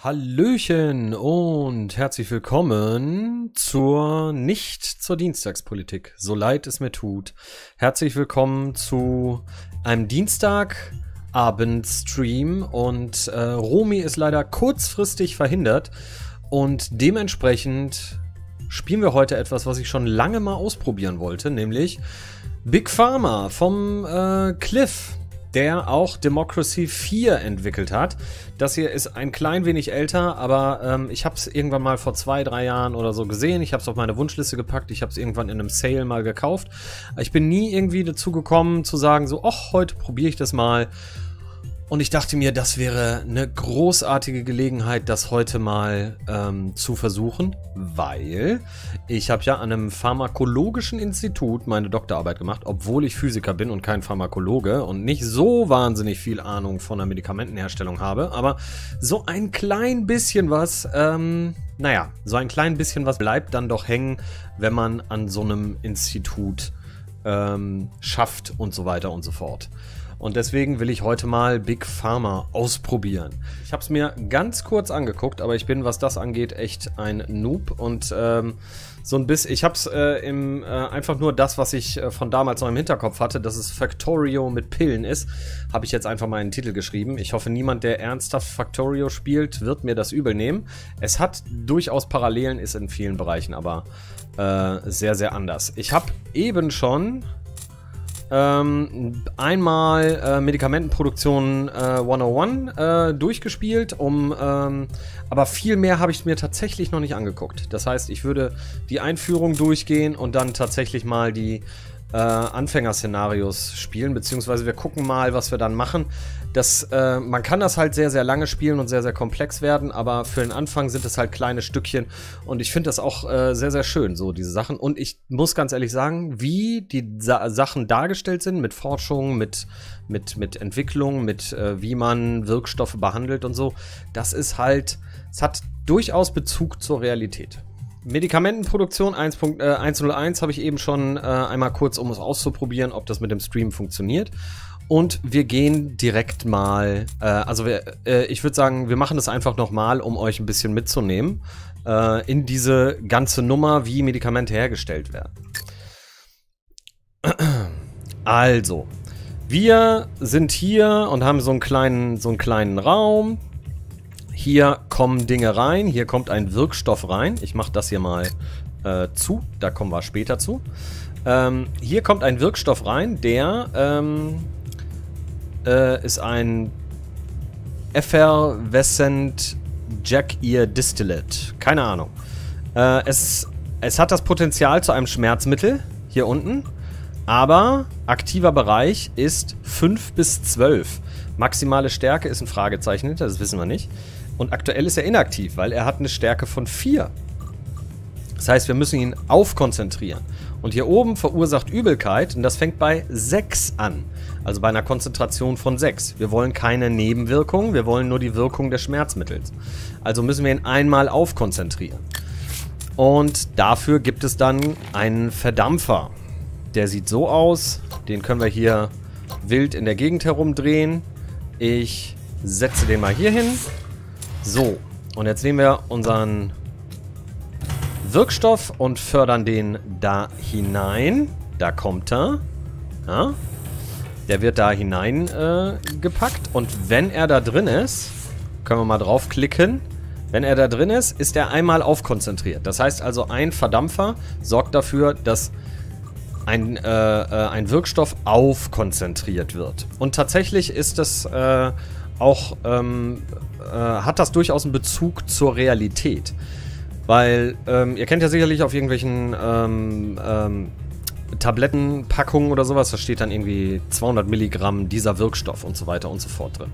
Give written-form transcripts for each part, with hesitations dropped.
Hallöchen und herzlich willkommen nicht zur Dienstagspolitik, so leid es mir tut. Herzlich willkommen zu einem Dienstagabend-Stream und Romy ist leider kurzfristig verhindert und dementsprechend spielen wir heute etwas, was ich schon lange mal ausprobieren wollte, nämlich Big Pharma vom Cliff, der auch Democracy 4 entwickelt hat. Das hier ist ein klein wenig älter, aber ich habe es irgendwann mal vor 2, 3 Jahren oder so gesehen. Ich habe es auf meine Wunschliste gepackt. Ich habe es irgendwann in einem Sale mal gekauft. Ich bin nie irgendwie dazu gekommen zu sagen, so, ach, heute probiere ich das mal. Und ich dachte mir, das wäre eine großartige Gelegenheit, das heute mal zu versuchen, weil ich habe ja an einem pharmakologischen Institut meine Doktorarbeit gemacht, obwohl ich Physiker bin und kein Pharmakologe und nicht so wahnsinnig viel Ahnung von der Medikamentenherstellung habe, aber so ein klein bisschen was, naja, so ein klein bisschen was bleibt dann doch hängen, wenn man an so einem Institut schafft und so weiter und so fort. Und deswegen will ich heute mal Big Pharma ausprobieren. Ich habe es mir ganz kurz angeguckt, aber ich bin, was das angeht, echt ein Noob. Und so ein bisschen, ich habe es einfach nur das, was ich von damals noch im Hinterkopf hatte, dass es Factorio mit Pillen ist, habe ich jetzt einfach mal einen Titel geschrieben. Ich hoffe, niemand, der ernsthaft Factorio spielt, wird mir das übel nehmen. Es hat durchaus Parallelen, ist in vielen Bereichen aber sehr, sehr anders. Ich habe eben schon einmal Medikamentenproduktion 101 durchgespielt, aber viel mehr habe ich mir tatsächlich noch nicht angeguckt. Das heißt, ich würde die Einführung durchgehen und dann tatsächlich mal die Anfängerszenarios spielen, beziehungsweise wir gucken mal, was wir dann machen. Man kann das halt sehr, sehr lange spielen und sehr, sehr komplex werden, aber für den Anfang sind es halt kleine Stückchen und ich finde das auch sehr, sehr schön, so diese Sachen. Und ich muss ganz ehrlich sagen, wie die Sachen dargestellt sind, mit Forschung, mit Entwicklung, mit wie man Wirkstoffe behandelt und so, das ist halt, es hat durchaus Bezug zur Realität. Medikamentenproduktion 101 habe ich eben schon einmal kurz, um es auszuprobieren, ob das mit dem Stream funktioniert. Und wir gehen direkt mal, ich würde sagen, wir machen das einfach nochmal, um euch ein bisschen mitzunehmen in diese ganze Nummer, wie Medikamente hergestellt werden. Also, wir sind hier und haben so einen kleinen Raum. Hier kommen Dinge rein, hier kommt ein Wirkstoff rein. Ich mache das hier mal zu, da kommen wir später zu. Hier kommt ein Wirkstoff rein, der ist ein Effervescent Jack-Ear Distillate. Keine Ahnung. Es hat das Potenzial zu einem Schmerzmittel, hier unten. Aber aktiver Bereich ist 5 bis 12. Maximale Stärke ist ein Fragezeichen hinter, das wissen wir nicht. Und aktuell ist er inaktiv, weil er hat eine Stärke von 4. Das heißt, wir müssen ihn aufkonzentrieren. Und hier oben verursacht Übelkeit und das fängt bei 6 an. Also bei einer Konzentration von 6. Wir wollen keine Nebenwirkungen, wir wollen nur die Wirkung des Schmerzmittels. Also müssen wir ihn einmal aufkonzentrieren. Und dafür gibt es dann einen Verdampfer. Der sieht so aus. Den können wir hier wild in der Gegend herumdrehen. Ich setze den mal hier hin. So, und jetzt nehmen wir unseren Wirkstoff und fördern den da hinein. Da kommt er. Ja. Der wird da hinein gepackt. Und wenn er da drin ist, können wir mal draufklicken. Wenn er da drin ist, ist er einmal aufkonzentriert. Das heißt also, ein Verdampfer sorgt dafür, dass ein Wirkstoff aufkonzentriert wird. Und tatsächlich ist das... hat das durchaus einen Bezug zur Realität. Weil ihr kennt ja sicherlich auf irgendwelchen Tablettenpackungen oder sowas, da steht dann irgendwie 200 Milligramm dieser Wirkstoff und so weiter und so fort drin.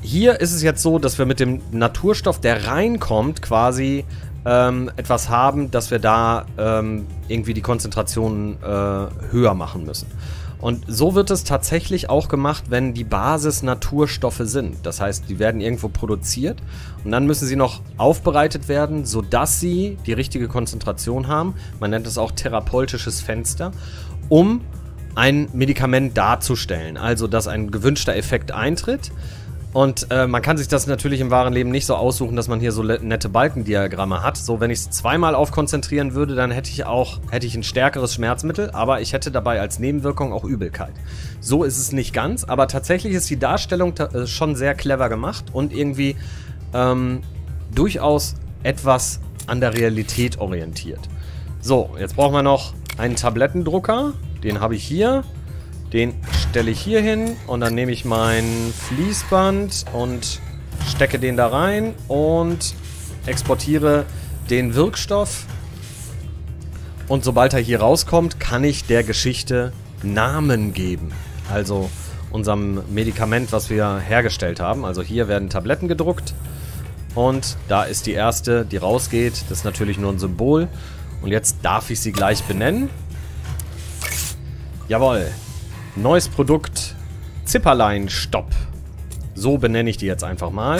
Hier ist es jetzt so, dass wir mit dem Naturstoff, der reinkommt, quasi etwas haben, dass wir da irgendwie die Konzentration höher machen müssen. Und so wird es tatsächlich auch gemacht, wenn die Basis Naturstoffe sind. Das heißt, die werden irgendwo produziert und dann müssen sie noch aufbereitet werden, sodass sie die richtige Konzentration haben. Man nennt es auch therapeutisches Fenster, um ein Medikament darzustellen. Also, dass ein gewünschter Effekt eintritt. Und man kann sich das natürlich im wahren Leben nicht so aussuchen, dass man hier so nette Balkendiagramme hat. So, wenn ich es zweimal aufkonzentrieren würde, dann hätte ich ein stärkeres Schmerzmittel, aber ich hätte dabei als Nebenwirkung auch Übelkeit. So ist es nicht ganz, aber tatsächlich ist die Darstellung schon sehr clever gemacht und irgendwie durchaus etwas an der Realität orientiert. So, jetzt brauchen wir noch einen Tablettendrucker. Den habe ich hier. Den stelle ich hier hin und dann nehme ich mein Fließband und stecke den da rein und exportiere den Wirkstoff. Und sobald er hier rauskommt, kann ich der Geschichte Namen geben. Also unserem Medikament, was wir hergestellt haben. Also hier werden Tabletten gedruckt und da ist die erste, die rausgeht. Das ist natürlich nur ein Symbol. Und jetzt darf ich sie gleich benennen. Jawohl. Neues Produkt, Zipperlein-Stopp. So benenne ich die jetzt einfach mal.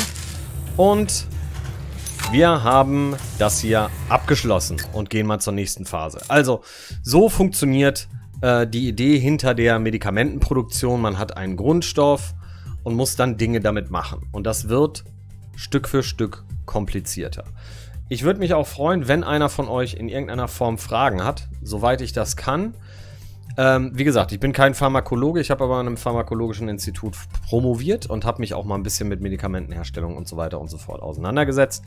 Und wir haben das hier abgeschlossen und gehen mal zur nächsten Phase. Also, so funktioniert die Idee hinter der Medikamentenproduktion. Man hat einen Grundstoff und muss dann Dinge damit machen. Und das wird Stück für Stück komplizierter. Ich würde mich auch freuen, wenn einer von euch in irgendeiner Form Fragen hat, soweit ich das kann. Wie gesagt, ich bin kein Pharmakologe, ich habe aber an einem pharmakologischen Institut promoviert und habe mich auch mal ein bisschen mit Medikamentenherstellung und so weiter und so fort auseinandergesetzt.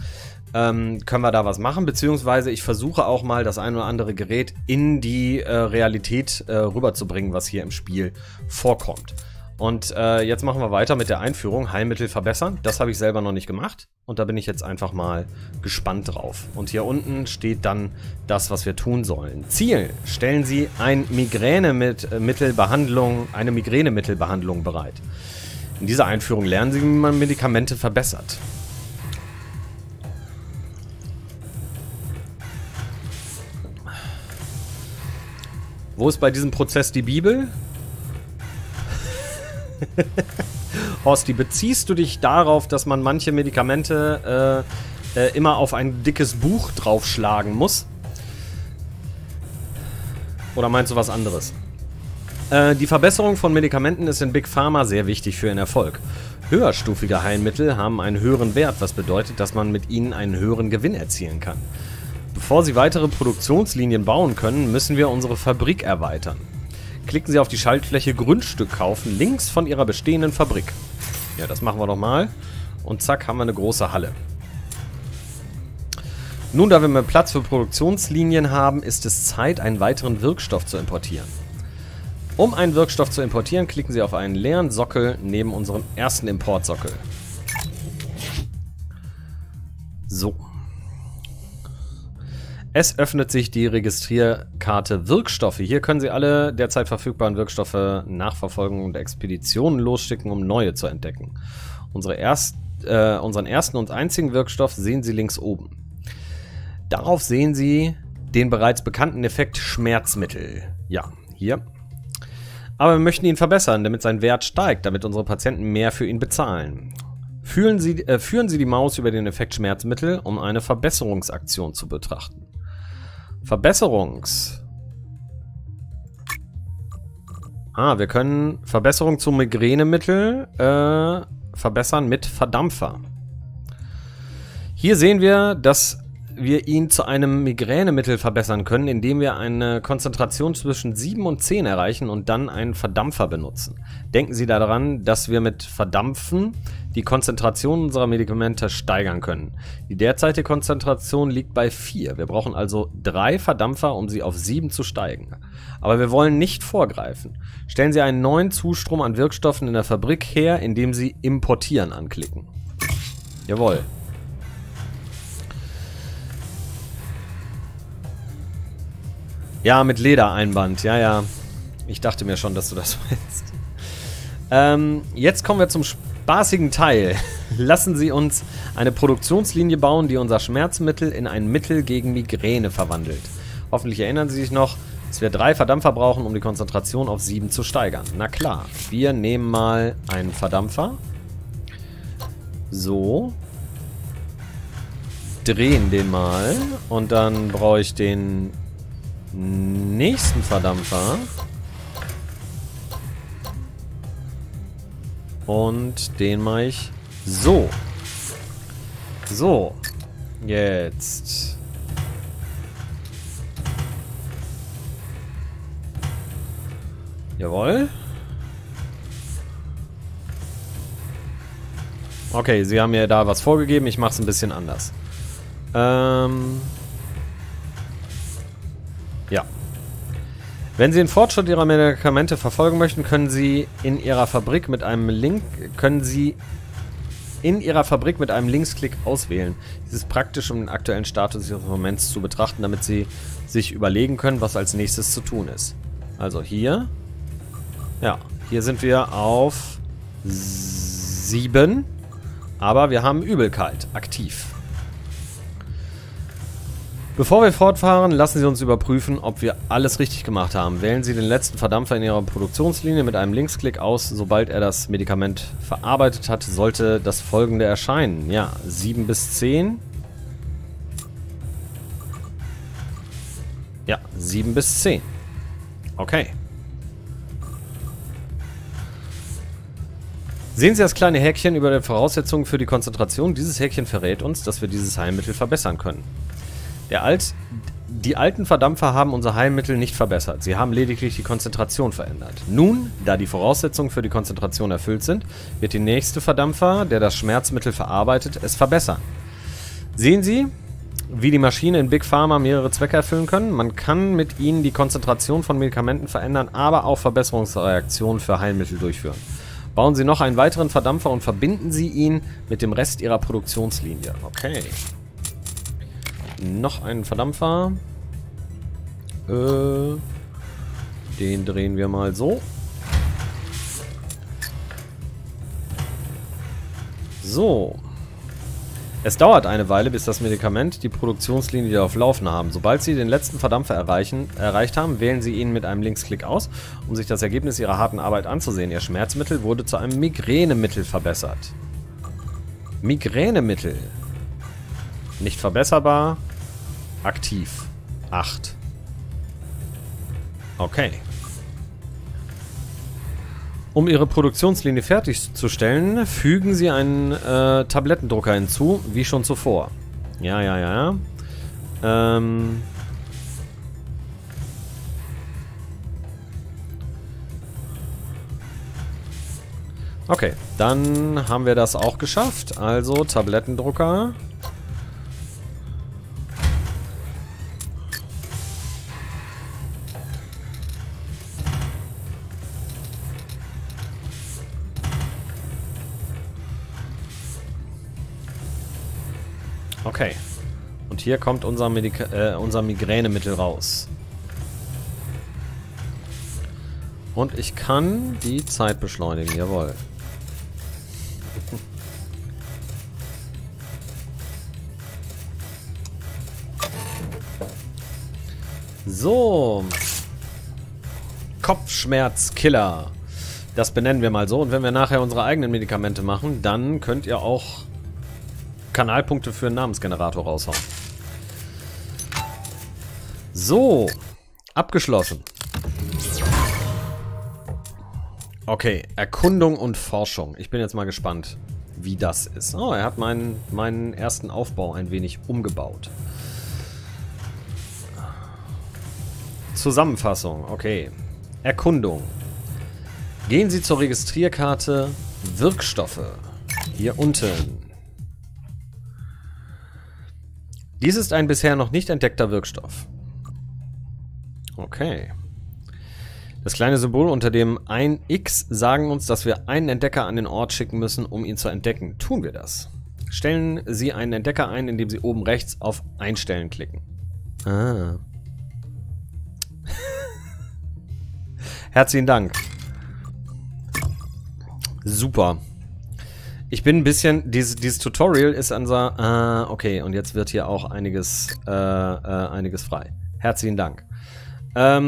Können wir da was machen? Beziehungsweise ich versuche auch mal das ein oder andere Gerät in die Realität rüberzubringen, was hier im Spiel vorkommt. Und jetzt machen wir weiter mit der Einführung. Heilmittel verbessern. Das habe ich selber noch nicht gemacht. Und da bin ich jetzt einfach mal gespannt drauf. Und hier unten steht dann das, was wir tun sollen. Ziel. Stellen Sie ein eine Migränemittelbehandlung bereit. In dieser Einführung lernen Sie, wie man Medikamente verbessert. Wo ist bei diesem Prozess die Bibel? Horsti, beziehst du dich darauf, dass man manche Medikamente immer auf ein dickes Buch draufschlagen muss? Oder meinst du was anderes? Die Verbesserung von Medikamenten ist in Big Pharma sehr wichtig für den Erfolg. Höherstufige Heilmittel haben einen höheren Wert, was bedeutet, dass man mit ihnen einen höheren Gewinn erzielen kann. Bevor sie weitere Produktionslinien bauen können, müssen wir unsere Fabrik erweitern. Klicken Sie auf die Schaltfläche Grundstück kaufen, links von Ihrer bestehenden Fabrik. Ja, das machen wir doch mal. Und zack, haben wir eine große Halle. Nun, da wir mehr Platz für Produktionslinien haben, ist es Zeit, einen weiteren Wirkstoff zu importieren. Um einen Wirkstoff zu importieren, klicken Sie auf einen leeren Sockel neben unserem ersten Importsockel. So. Es öffnet sich die Registrierkarte Wirkstoffe. Hier können Sie alle derzeit verfügbaren Wirkstoffe nachverfolgen und Expeditionen losschicken, um neue zu entdecken. Unseren ersten und einzigen Wirkstoff sehen Sie links oben. Darauf sehen Sie den bereits bekannten Effekt Schmerzmittel. Ja, hier. Aber wir möchten ihn verbessern, damit sein Wert steigt, damit unsere Patienten mehr für ihn bezahlen. Führen Sie die Maus über den Effekt Schmerzmittel, um eine Verbesserungsaktion zu betrachten. Wir können Verbesserung zu Migränemittel verbessern mit Verdampfer. Hier sehen wir, dass wir ihn zu einem Migränemittel verbessern können, indem wir eine Konzentration zwischen 7 und 10 erreichen und dann einen Verdampfer benutzen. Denken Sie daran, dass wir mit Verdampfen die Konzentration unserer Medikamente steigern können. Die derzeitige Konzentration liegt bei 4. Wir brauchen also 3 Verdampfer, um sie auf 7 zu steigern. Aber wir wollen nicht vorgreifen. Stellen Sie einen neuen Zustrom an Wirkstoffen in der Fabrik her, indem Sie Importieren anklicken. Jawohl. Ja, mit Ledereinband. Ja, ja. Ich dachte mir schon, dass du das meinst. Jetzt kommen wir zum spaßigen Teil. Lassen Sie uns eine Produktionslinie bauen, die unser Schmerzmittel in ein Mittel gegen Migräne verwandelt. Hoffentlich erinnern Sie sich noch, dass wir 3 Verdampfer brauchen, um die Konzentration auf 7 zu steigern. Na klar. Wir nehmen mal einen Verdampfer. So. Drehen den mal. Und dann brauche ich den nächsten Verdampfer. Und den mache ich so. So. Jetzt. Jawohl. Okay, sie haben mir da was vorgegeben. Ich mache es ein bisschen anders. Ja. Wenn Sie den Fortschritt Ihrer Medikamente verfolgen möchten, können Sie in Ihrer Fabrik mit einem Linksklick auswählen. Dies ist praktisch, um den aktuellen Status Ihres Moments zu betrachten, damit Sie sich überlegen können, was als nächstes zu tun ist. Also hier. Ja, hier sind wir auf 7. Aber wir haben Übelkeit aktiv. Bevor wir fortfahren, lassen Sie uns überprüfen, ob wir alles richtig gemacht haben. Wählen Sie den letzten Verdampfer in Ihrer Produktionslinie mit einem Linksklick aus. Sobald er das Medikament verarbeitet hat, sollte das folgende erscheinen. Ja, 7 bis 10. Ja, 7 bis 10. Okay. Sehen Sie das kleine Häkchen über den Voraussetzungen für die Konzentration? Dieses Häkchen verrät uns, dass wir dieses Heilmittel verbessern können. Die alten Verdampfer haben unser Heilmittel nicht verbessert. Sie haben lediglich die Konzentration verändert. Nun, da die Voraussetzungen für die Konzentration erfüllt sind, wird der nächste Verdampfer, der das Schmerzmittel verarbeitet, es verbessern. Sehen Sie, wie die Maschinen in Big Pharma mehrere Zwecke erfüllen können? Man kann mit ihnen die Konzentration von Medikamenten verändern, aber auch Verbesserungsreaktionen für Heilmittel durchführen. Bauen Sie noch einen weiteren Verdampfer und verbinden Sie ihn mit dem Rest Ihrer Produktionslinie. Okay. Noch einen Verdampfer. Den drehen wir mal so. So. Es dauert eine Weile, bis das Medikament die Produktionslinie wieder auf Laufen haben. Sobald Sie den letzten Verdampfer erreicht haben, wählen Sie ihn mit einem Linksklick aus, um sich das Ergebnis Ihrer harten Arbeit anzusehen. Ihr Schmerzmittel wurde zu einem Migränemittel verbessert. Migränemittel. Nicht verbesserbar. Aktiv. 8. Okay. Um Ihre Produktionslinie fertigzustellen, fügen Sie einen Tablettendrucker hinzu, wie schon zuvor. Ja. Okay, dann haben wir das auch geschafft. Also Tablettendrucker. Okay. Und hier kommt unser Migränemittel raus. Und ich kann die Zeit beschleunigen, jawohl. So. Kopfschmerzkiller. Das benennen wir mal so. Und wenn wir nachher unsere eigenen Medikamente machen, dann könnt ihr auch Kanalpunkte für einen Namensgenerator raushauen. So. Abgeschlossen. Okay. Erkundung und Forschung. Ich bin jetzt mal gespannt, wie das ist. Oh, er hat meinen ersten Aufbau ein wenig umgebaut. Zusammenfassung. Okay. Erkundung. Gehen Sie zur Registrierkarte Wirkstoffe. Hier unten. Dies ist ein bisher noch nicht entdeckter Wirkstoff. Okay. Das kleine Symbol unter dem 1X sagen uns, dass wir einen Entdecker an den Ort schicken müssen, um ihn zu entdecken. Tun wir das. Stellen Sie einen Entdecker ein, indem Sie oben rechts auf Einstellen klicken. Ah. Herzlichen Dank. Super. Ich bin ein bisschen... Dieses Tutorial ist unser... Ah, okay. Und jetzt wird hier auch einiges frei. Herzlichen Dank. Hier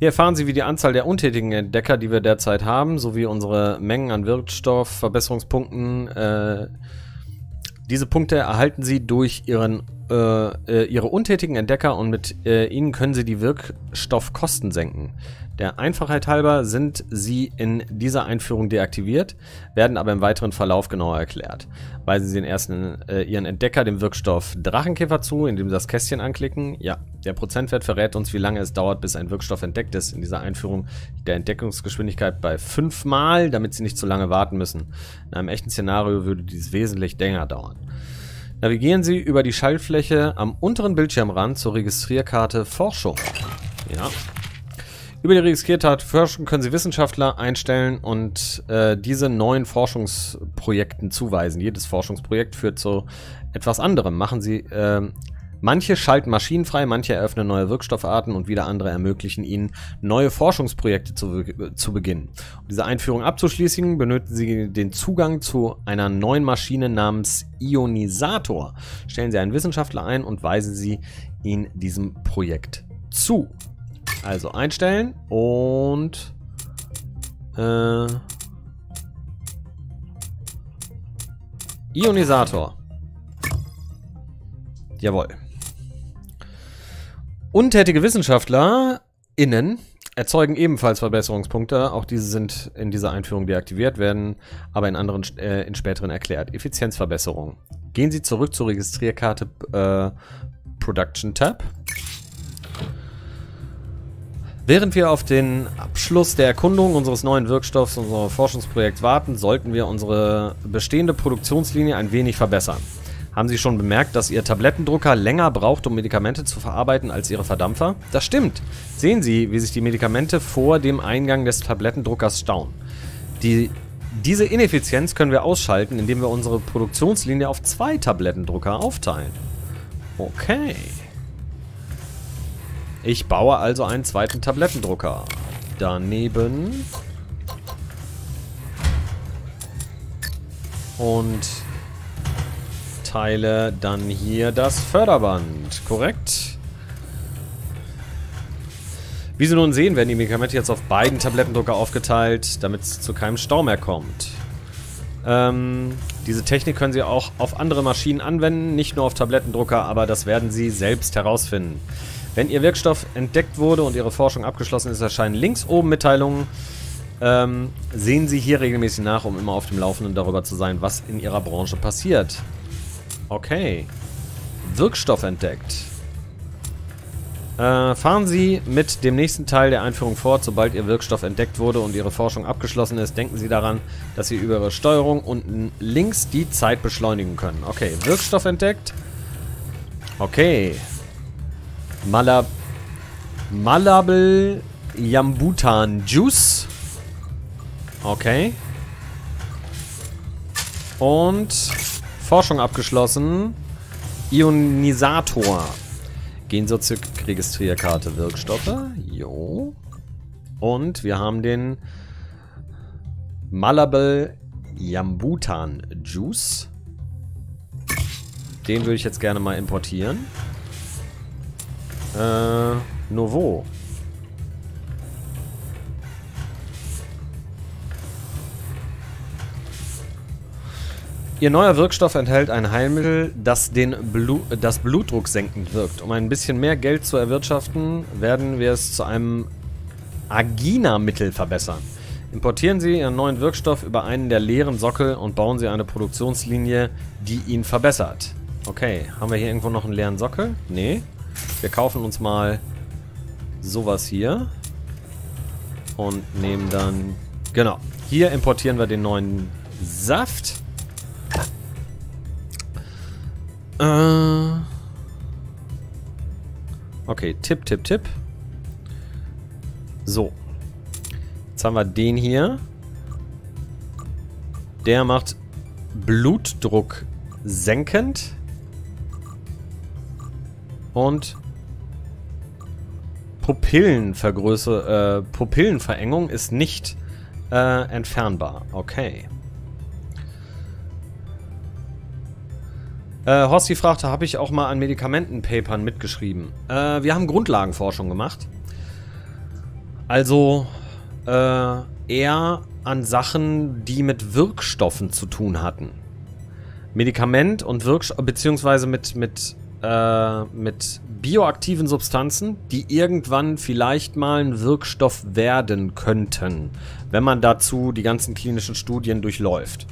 erfahren Sie, wie die Anzahl der untätigen Entdecker, die wir derzeit haben, sowie unsere Mengen an Wirkstoff, Verbesserungspunkten, Diese Punkte erhalten Sie durch Ihre untätigen Entdecker und mit ihnen können Sie die Wirkstoffkosten senken. Der Einfachheit halber sind sie in dieser Einführung deaktiviert, werden aber im weiteren Verlauf genauer erklärt. Weisen Sie den ersten Ihren Entdecker dem Wirkstoff Drachenkäfer zu, indem Sie das Kästchen anklicken. Ja, der Prozentwert verrät uns, wie lange es dauert, bis ein Wirkstoff entdeckt ist. In dieser Einführung der Entdeckungsgeschwindigkeit bei 5 Mal, damit Sie nicht zu lange warten müssen. In einem echten Szenario würde dies wesentlich länger dauern. Navigieren Sie über die Schaltfläche am unteren Bildschirmrand zur Registrierkarte Forschung. Ja. Über die Registrierkarte Forschung können Sie Wissenschaftler einstellen und diese neuen Forschungsprojekten zuweisen. Jedes Forschungsprojekt führt zu etwas anderem. Machen Sie manche schalten Maschinen frei, manche eröffnen neue Wirkstoffarten und wieder andere ermöglichen ihnen, neue Forschungsprojekte zu beginnen. Um diese Einführung abzuschließen, benötigen Sie den Zugang zu einer neuen Maschine namens Ionisator. Stellen Sie einen Wissenschaftler ein und weisen Sie ihn diesem Projekt zu. Also einstellen und Ionisator. Jawohl. Untätige WissenschaftlerInnen erzeugen ebenfalls Verbesserungspunkte. Auch diese sind in dieser Einführung deaktiviert, werden aber in späteren erklärt. Effizienzverbesserung. Gehen Sie zurück zur Registrierkarte Production Tab. Während wir auf den Abschluss der Erkundung unseres neuen Wirkstoffs, unseres Forschungsprojekts warten, sollten wir unsere bestehende Produktionslinie ein wenig verbessern. Haben Sie schon bemerkt, dass Ihr Tablettendrucker länger braucht, um Medikamente zu verarbeiten, als Ihre Verdampfer? Das stimmt. Sehen Sie, wie sich die Medikamente vor dem Eingang des Tablettendruckers stauen. Diese Ineffizienz können wir ausschalten, indem wir unsere Produktionslinie auf 2 Tablettendrucker aufteilen. Okay. Ich baue also einen zweiten Tablettendrucker. Daneben. Und teile dann hier das Förderband, korrekt? Wie Sie nun sehen, werden die Medikamente jetzt auf beiden Tablettendrucker aufgeteilt, damit es zu keinem Stau mehr kommt. Diese Technik können Sie auch auf andere Maschinen anwenden, nicht nur auf Tablettendrucker, aber das werden Sie selbst herausfinden. Wenn Ihr Wirkstoff entdeckt wurde und Ihre Forschung abgeschlossen ist, erscheinen links oben Mitteilungen. Sehen Sie hier regelmäßig nach, um immer auf dem Laufenden darüber zu sein, was in Ihrer Branche passiert. Okay. Wirkstoff entdeckt. Fahren Sie mit dem nächsten Teil der Einführung fort. Sobald Ihr Wirkstoff entdeckt wurde und Ihre Forschung abgeschlossen ist, denken Sie daran, dass Sie über Ihre Steuerung unten links die Zeit beschleunigen können. Okay, Wirkstoff entdeckt. Okay. Malabel Yambutan Juice. Okay. Und Forschung abgeschlossen. Ionisator. Gehen Sie zur Registrierkarte Wirkstoffe. Jo. Und wir haben den Malabel Yambutan Juice. Den würde ich jetzt gerne mal importieren. Nur wo? Ihr neuer Wirkstoff enthält ein Heilmittel, das das Blutdruck senkend wirkt. Um ein bisschen mehr Geld zu erwirtschaften, werden wir es zu einem Agina-Mittel verbessern. Importieren Sie Ihren neuen Wirkstoff über einen der leeren Sockel und bauen Sie eine Produktionslinie, die ihn verbessert. Okay, haben wir hier irgendwo noch einen leeren Sockel? Nee. Wir kaufen uns mal sowas hier und nehmen dann... Genau, hier importieren wir den neuen Saft. Okay, Tipp. So. Jetzt haben wir den hier. Der macht Blutdruck senkend. Und Pupillenverengung ist nicht entfernbar. Okay. Horsti fragte, habe ich auch mal an Medikamentenpapern mitgeschrieben? Wir haben Grundlagenforschung gemacht. Also eher an Sachen, die mit Wirkstoffen zu tun hatten. Medikament und Wirkstoff, beziehungsweise mit bioaktiven Substanzen, die irgendwann vielleicht mal ein Wirkstoff werden könnten, wenn man dazu die ganzen klinischen Studien durchläuft.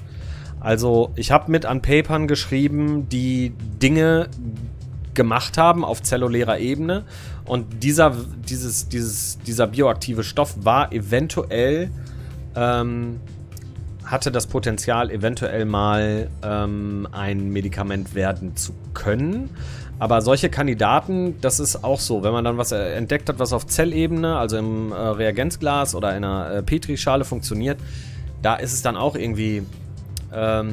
Also ich habe mit an Papern geschrieben, die Dinge gemacht haben auf zellulärer Ebene, und dieser bioaktive Stoff war eventuell, hatte das Potenzial, eventuell mal ein Medikament werden zu können. Aber solche Kandidaten, das ist auch so, wenn man dann was entdeckt hat, was auf Zellebene, also im Reagenzglas oder in einer Petrischale funktioniert, da ist es dann auch irgendwie, da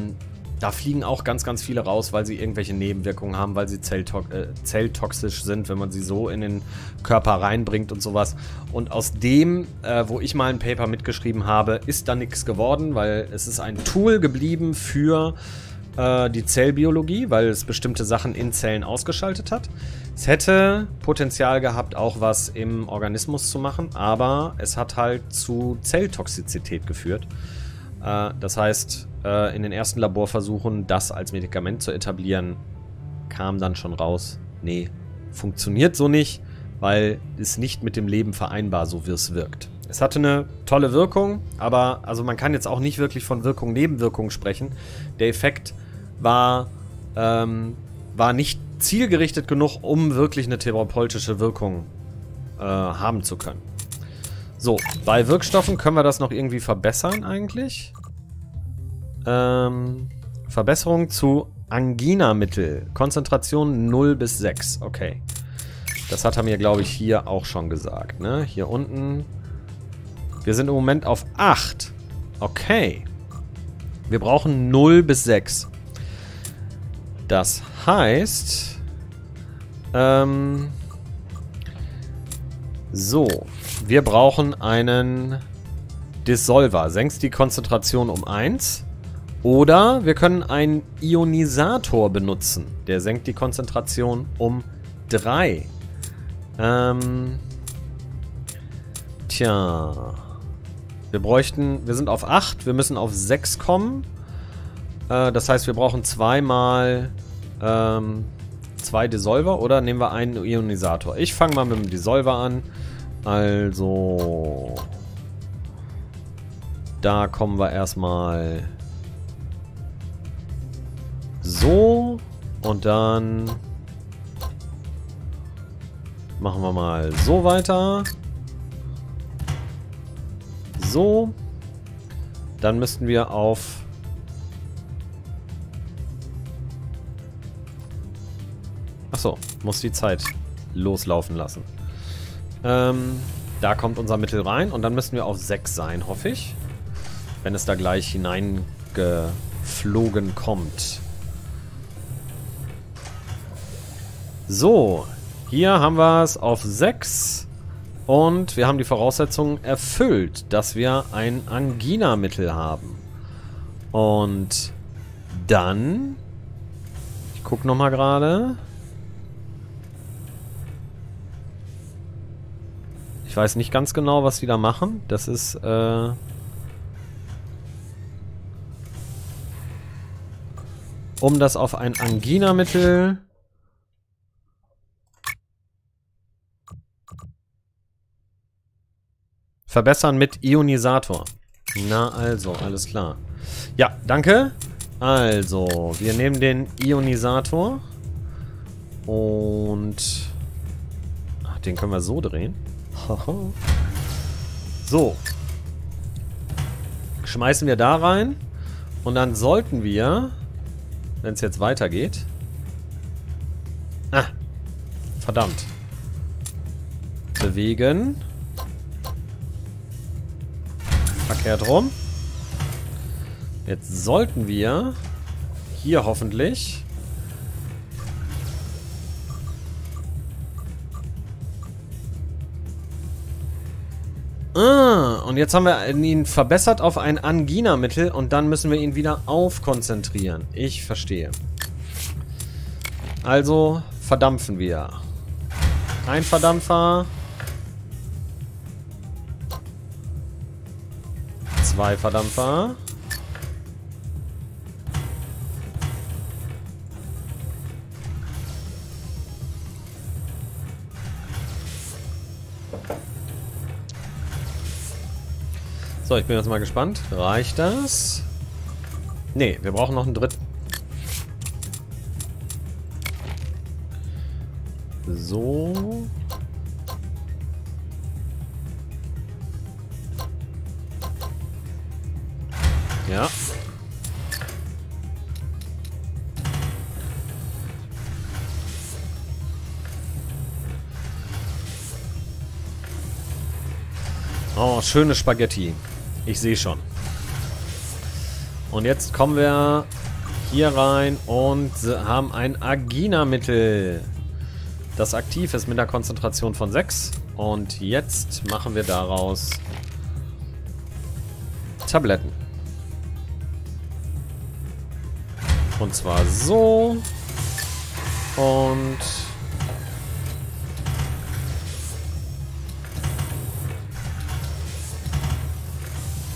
fliegen auch ganz, ganz viele raus, weil sie irgendwelche Nebenwirkungen haben, weil sie zelltoxisch sind, wenn man sie so in den Körper reinbringt und sowas. Und aus dem, wo ich mal ein Paper mitgeschrieben habe, ist da nichts geworden, weil es ist ein Tool geblieben für die Zellbiologie, weil es bestimmte Sachen in Zellen ausgeschaltet hat. Es hätte Potenzial gehabt, auch was im Organismus zu machen, aber es hat halt zu Zelltoxizität geführt. Das heißt, in den ersten Laborversuchen, das als Medikament zu etablieren, kam dann schon raus, nee, funktioniert so nicht, weil es nicht mit dem Leben vereinbar, so wie es wirkt. Es hatte eine tolle Wirkung, aber also man kann jetzt auch nicht wirklich von Wirkung, Nebenwirkung sprechen. Der Effekt war, war nicht zielgerichtet genug, um wirklich eine therapeutische Wirkung haben zu können. So, bei Wirkstoffen können wir das noch irgendwie verbessern eigentlich. Verbesserung zu Angina-Mittel. Konzentration 0 bis 6. Okay. Das hat er mir, glaube ich, hier auch schon gesagt, ne? Hier unten. Wir sind im Moment auf 8. Okay. Wir brauchen 0 bis 6. Das heißt... so. Wir brauchen einen Dissolver. Senkst die Konzentration um 1. Oder wir können einen Ionisator benutzen. Der senkt die Konzentration um 3. Tja. Wir bräuchten... Wir sind auf 8. Wir müssen auf 6 kommen. Das heißt, wir brauchen zweimal... 2 Dissolver. Oder nehmen wir einen Ionisator. Ich fange mal mit dem Dissolver an. Also... Da kommen wir erstmal... So, und dann machen wir mal so weiter. So, dann müssten wir auf muss die Zeit loslaufen lassen. Da kommt unser Mittel rein und dann müssten wir auf 6 sein, hoffe ich. Wenn es da gleich hineingeflogen kommt. So, hier haben wir es auf 6 und wir haben die Voraussetzungen erfüllt, dass wir ein Angina-Mittel haben. Und dann, ich gucke nochmal gerade. Ich weiß nicht ganz genau, was die da machen. Das ist, um das auf ein Angina-Mittel... Verbessern mit Ionisator. Na also, alles klar. Ja, danke. Also, wir nehmen den Ionisator. Und... Ach, den können wir so drehen. So. Schmeißen wir da rein. Und dann sollten wir, wenn es jetzt weitergeht... Ah, verdammt. Bewegen. Verkehrt rum. Jetzt sollten wir hier hoffentlich und jetzt haben wir ihn verbessert auf ein Angina-Mittel und dann müssen wir ihn wieder aufkonzentrieren. Ich verstehe. Also verdampfen wir. Ein Verdampfer. 2 Verdampfer. So, ich bin jetzt mal gespannt. Reicht das? Ne, wir brauchen noch einen dritten. So. Ja. Oh, schöne Spaghetti. Ich sehe schon. Und jetzt kommen wir hier rein und haben ein Agina-Mittel, das aktiv ist mit einer Konzentration von 6. Und jetzt machen wir daraus Tabletten. Und zwar so. Und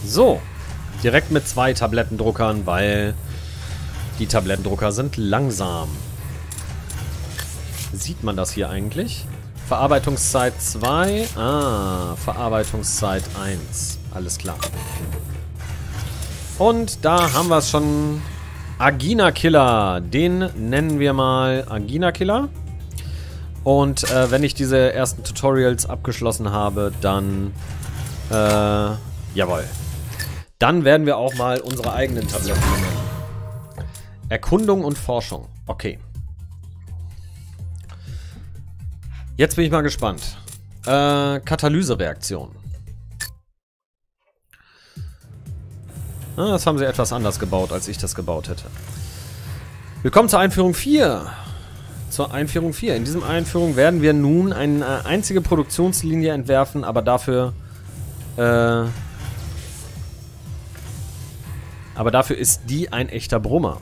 so, direkt mit 2 Tablettendruckern, weil die Tablettendrucker sind langsam. Sieht man das hier eigentlich? Verarbeitungszeit 2. Ah, Verarbeitungszeit 1. Alles klar. Und da haben wir es schon. Agina Killer. Den nennen wir mal Agina Killer. Und wenn ich diese ersten Tutorials abgeschlossen habe, dann jawohl. Dann werden wir auch mal unsere eigenen Tabletten nehmen. Erkundung und Forschung. Okay. Jetzt bin ich mal gespannt. Katalysereaktion. Ah, das haben sie etwas anders gebaut, als ich das gebaut hätte. Willkommen zur Einführung 4. Zur Einführung 4. In diesem Einführung werden wir nun eine einzige Produktionslinie entwerfen, aber dafür... Aber dafür ist die ein echter Brummer.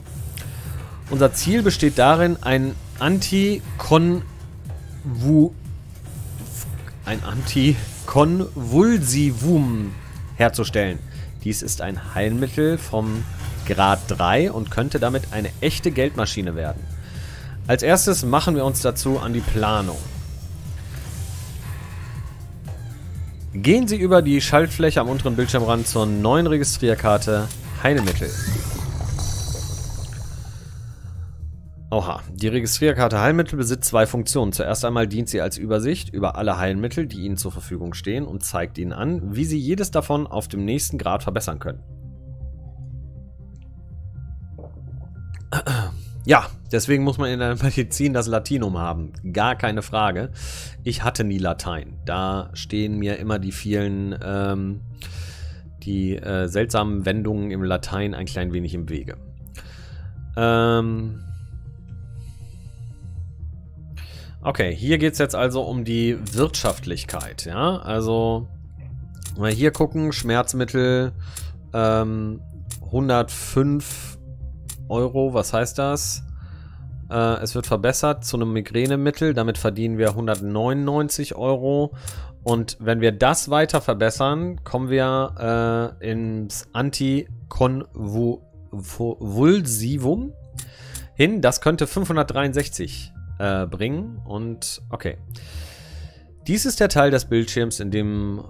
Unser Ziel besteht darin, ein Antikonvulsivum herzustellen. Dies ist ein Heilmittel vom Grad 3 und könnte damit eine echte Geldmaschine werden. Als erstes machen wir uns dazu an die Planung. Gehen Sie über die Schaltfläche am unteren Bildschirmrand zur neuen Registrierkarte Heilmittel. Oha, die Registrierkarte Heilmittel besitzt 2 Funktionen. Zuerst einmal dient sie als Übersicht über alle Heilmittel, die Ihnen zur Verfügung stehen, und zeigt Ihnen an, wie Sie jedes davon auf dem nächsten Grad verbessern können. Ja, deswegen muss man in der Medizin das Latinum haben. Gar keine Frage. Ich hatte nie Latein. Da stehen mir immer die vielen... Die seltsamen Wendungen im Latein ein klein wenig im Wege. Okay, hier geht es jetzt also um die Wirtschaftlichkeit. Ja, also wenn wir hier gucken, Schmerzmittel 105 €, was heißt das? Es wird verbessert zu einem Migränemittel, damit verdienen wir 199 €. Und wenn wir das weiter verbessern, kommen wir ins Antikonvulsivum hin. Das könnte 563 bringen. Und okay. Dies ist der Teil des Bildschirms, in dem,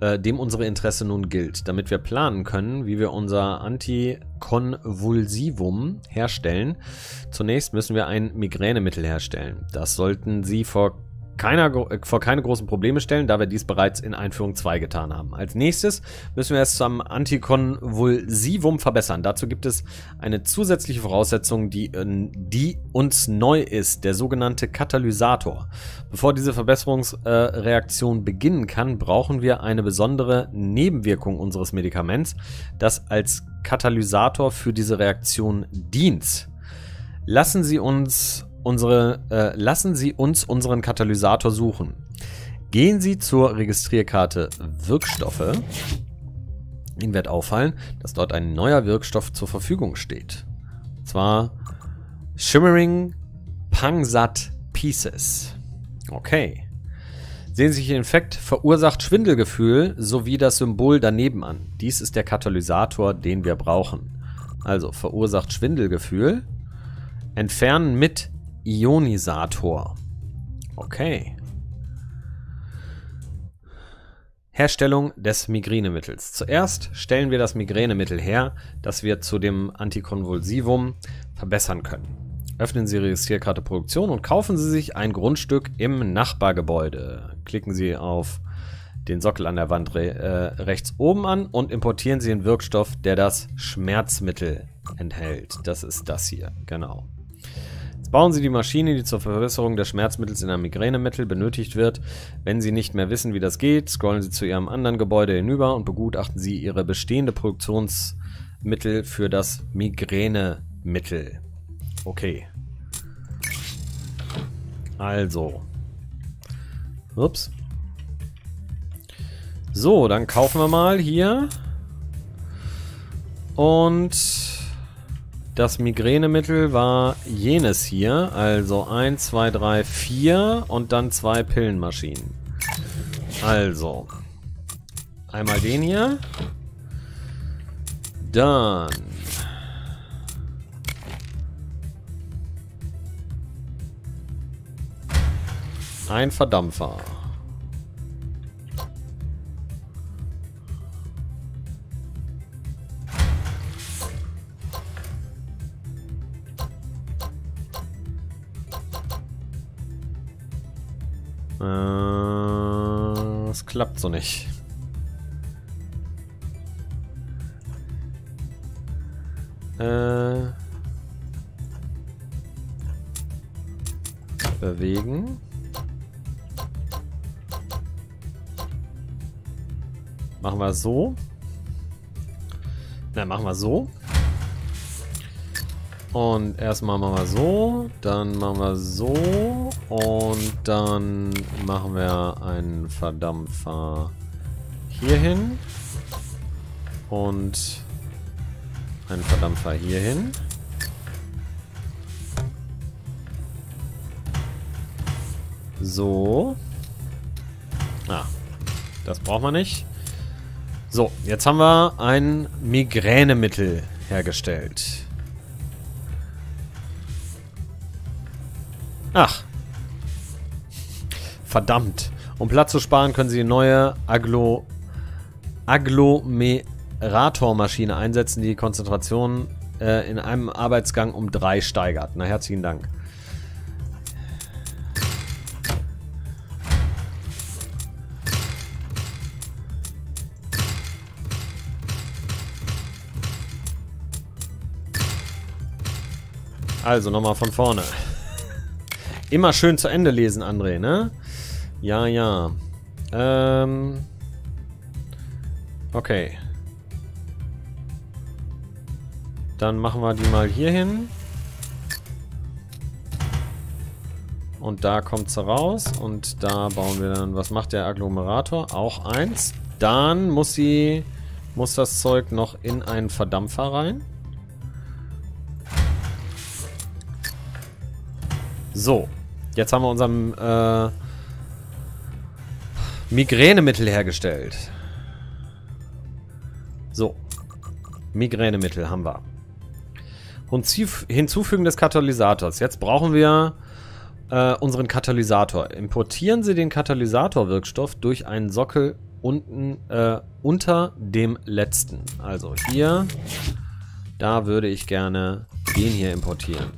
dem unsere Interesse nun gilt, damit wir planen können, wie wir unser Antikonvulsivum herstellen. Zunächst müssen wir ein Migränemittel herstellen. Das sollten Sie vor keine großen Probleme stellen, da wir dies bereits in Einführung 2 getan haben. Als nächstes müssen wir es zum Antikonvulsivum verbessern. Dazu gibt es eine zusätzliche Voraussetzung, die uns neu ist, der sogenannte Katalysator. Bevor diese Verbesserungsreaktion beginnen kann, brauchen wir eine besondere Nebenwirkung unseres Medikaments, das als Katalysator für diese Reaktion dient. Lassen Sie uns unseren Katalysator suchen. Gehen Sie zur Registrierkarte Wirkstoffe. Ihnen wird auffallen, dass dort ein neuer Wirkstoff zur Verfügung steht. Und zwar Shimmering Pangsat Pieces. Okay. Sehen Sie sich den Effekt verursacht Schwindelgefühl sowie das Symbol daneben an. Dies ist der Katalysator, den wir brauchen. Also verursacht Schwindelgefühl. Entfernen mit Ionisator. Okay. Herstellung des Migränemittels. Zuerst stellen wir das Migränemittel her, das wir zu dem Antikonvulsivum verbessern können. Öffnen Sie Ihre Registrierkarte Produktion und kaufen Sie sich ein Grundstück im Nachbargebäude. Klicken Sie auf den Sockel an der Wand rechts oben an und importieren Sie den Wirkstoff, der das Schmerzmittel enthält. Das ist das hier, genau. Jetzt bauen Sie die Maschine, die zur Verbesserung des Schmerzmittels in einem Migränemittel benötigt wird. Wenn Sie nicht mehr wissen, wie das geht, scrollen Sie zu Ihrem anderen Gebäude hinüber und begutachten Sie Ihre bestehende Produktionsmittel für das Migränemittel. Okay. Also. Ups. So, dann kaufen wir mal hier und das Migränemittel war jenes hier, also 1, 2, 3, 4 und dann 2 Pillenmaschinen. Also, einmal den hier, dann ein Verdampfer. Das klappt so nicht. Bewegen. Machen wir so. Na, machen wir so. Und erstmal machen wir so, dann machen wir so und dann machen wir einen Verdampfer hierhin und einen Verdampfer hierhin. So. Ah, das braucht man nicht. So, jetzt haben wir ein Migränemittel hergestellt. Ach. Verdammt. Um Platz zu sparen, können Sie eine neue Agglomeratormaschine einsetzen, die Konzentration in einem Arbeitsgang um 3 steigert. Na, herzlichen Dank. Also, nochmal von vorne. Immer schön zu Ende lesen, André, ne? Ja, ja. Okay. Dann machen wir die mal hier hin. Und da kommt sie raus. Und da bauen wir dann... Was macht der Agglomerator? Auch 1. Dann muss das Zeug noch in einen Verdampfer rein. So. Jetzt haben wir unser Migränemittel hergestellt. So. Migränemittel haben wir. Und Hinzufügen des Katalysators. Jetzt brauchen wir unseren Katalysator. Importieren Sie den Katalysatorwirkstoff durch einen Sockel unten unter dem letzten. Also hier. Da würde ich gerne den hier importieren.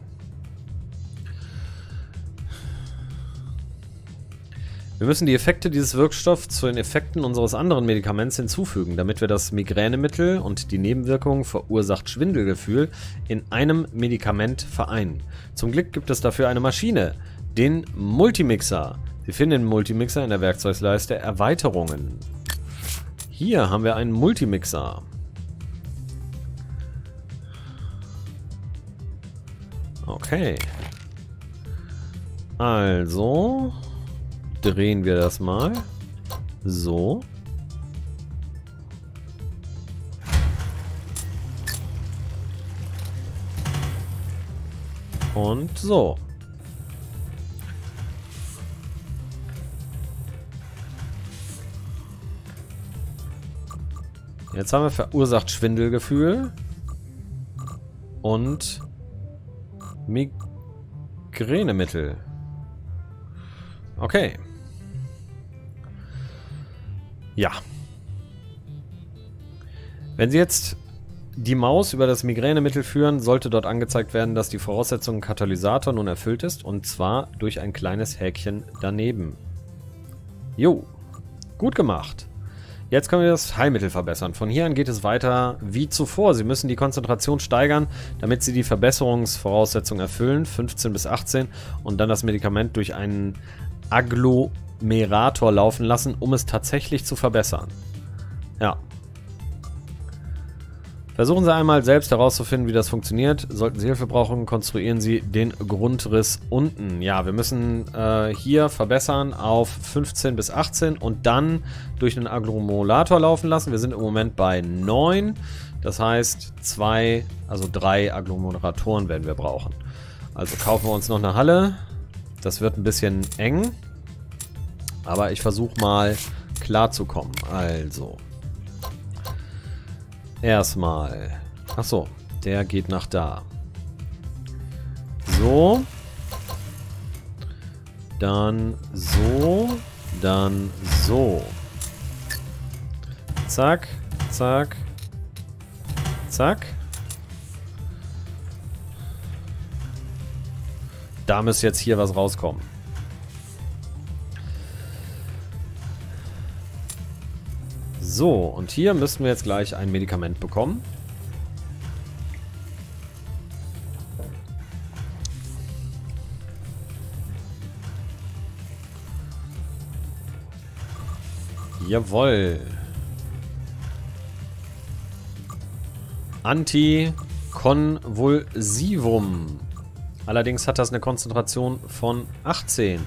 Wir müssen die Effekte dieses Wirkstoffs zu den Effekten unseres anderen Medikaments hinzufügen, damit wir das Migränemittel und die Nebenwirkungen verursacht Schwindelgefühl in einem Medikament vereinen. Zum Glück gibt es dafür eine Maschine, den Multimixer. Sie finden den Multimixer in der Werkzeugleiste Erweiterungen. Hier haben wir einen Multimixer. Okay. Also... drehen wir das mal. So. Und so. Jetzt haben wir verursacht Schwindelgefühl und Migränemittel. Okay. Ja. Wenn Sie jetzt die Maus über das Migränemittel führen, sollte dort angezeigt werden, dass die Voraussetzung Katalysator nun erfüllt ist, und zwar durch ein kleines Häkchen daneben. Jo, gut gemacht. Jetzt können wir das Heilmittel verbessern. Von hier an geht es weiter wie zuvor. Sie müssen die Konzentration steigern, damit Sie die Verbesserungsvoraussetzungen erfüllen, 15 bis 18, und dann das Medikament durch einen Agglomerator laufen lassen, um es tatsächlich zu verbessern. Ja. Versuchen Sie einmal selbst herauszufinden, wie das funktioniert. Sollten Sie Hilfe brauchen, konstruieren Sie den Grundriss unten. Ja, wir müssen hier verbessern auf 15 bis 18 und dann durch einen Agglomerator laufen lassen. Wir sind im Moment bei 9. Das heißt, 3 Agglomeratoren werden wir brauchen. Also kaufen wir uns noch eine Halle. Das wird ein bisschen eng. Aber ich versuche mal klarzukommen. Also... erstmal. Achso, der geht nach da. So. Dann so. Dann so. Zack, zack, zack. Da müsste jetzt hier was rauskommen. So, und hier müssten wir jetzt gleich ein Medikament bekommen. Jawohl. Antikonvulsivum. Allerdings hat das eine Konzentration von 18.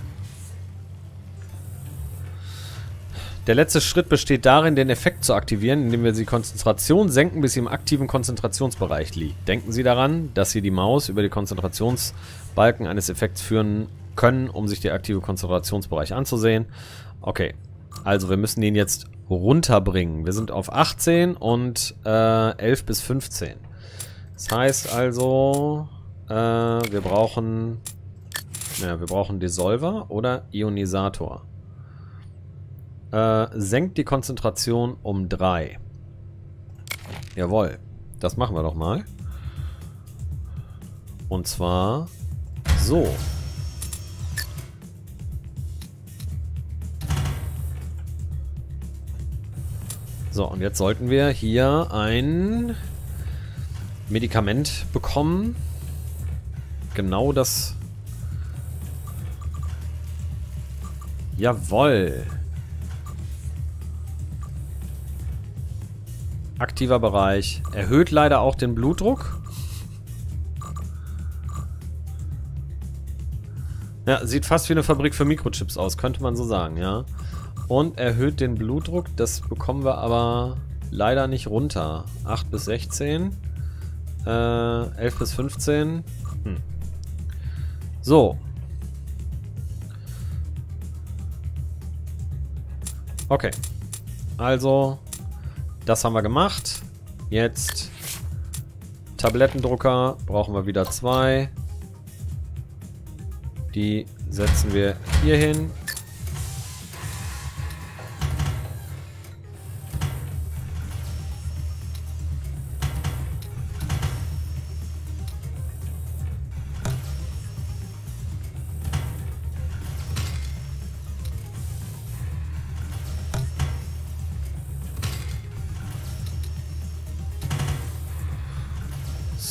Der letzte Schritt besteht darin, den Effekt zu aktivieren, indem wir die Konzentration senken, bis sie im aktiven Konzentrationsbereich liegt. Denken Sie daran, dass Sie die Maus über die Konzentrationsbalken eines Effekts führen können, um sich der aktive Konzentrationsbereich anzusehen. Okay, also wir müssen den jetzt runterbringen. Wir sind auf 18 und 11 bis 15. Das heißt also, wir brauchen Dissolver oder Ionisator. Senkt die Konzentration um 3. Jawohl. Das machen wir doch mal. Und zwar so. So, und jetzt sollten wir hier ein Medikament bekommen. Genau das. Jawohl. Aktiver Bereich. Erhöht leider auch den Blutdruck. Ja, sieht fast wie eine Fabrik für Mikrochips aus, könnte man so sagen, ja. Und erhöht den Blutdruck, das bekommen wir aber leider nicht runter. 8 bis 16, 11 bis 15. So. Okay. Also... das haben wir gemacht. Jetzt Tablettendrucker. Brauchen wir wieder 2. Die setzen wir hier hin.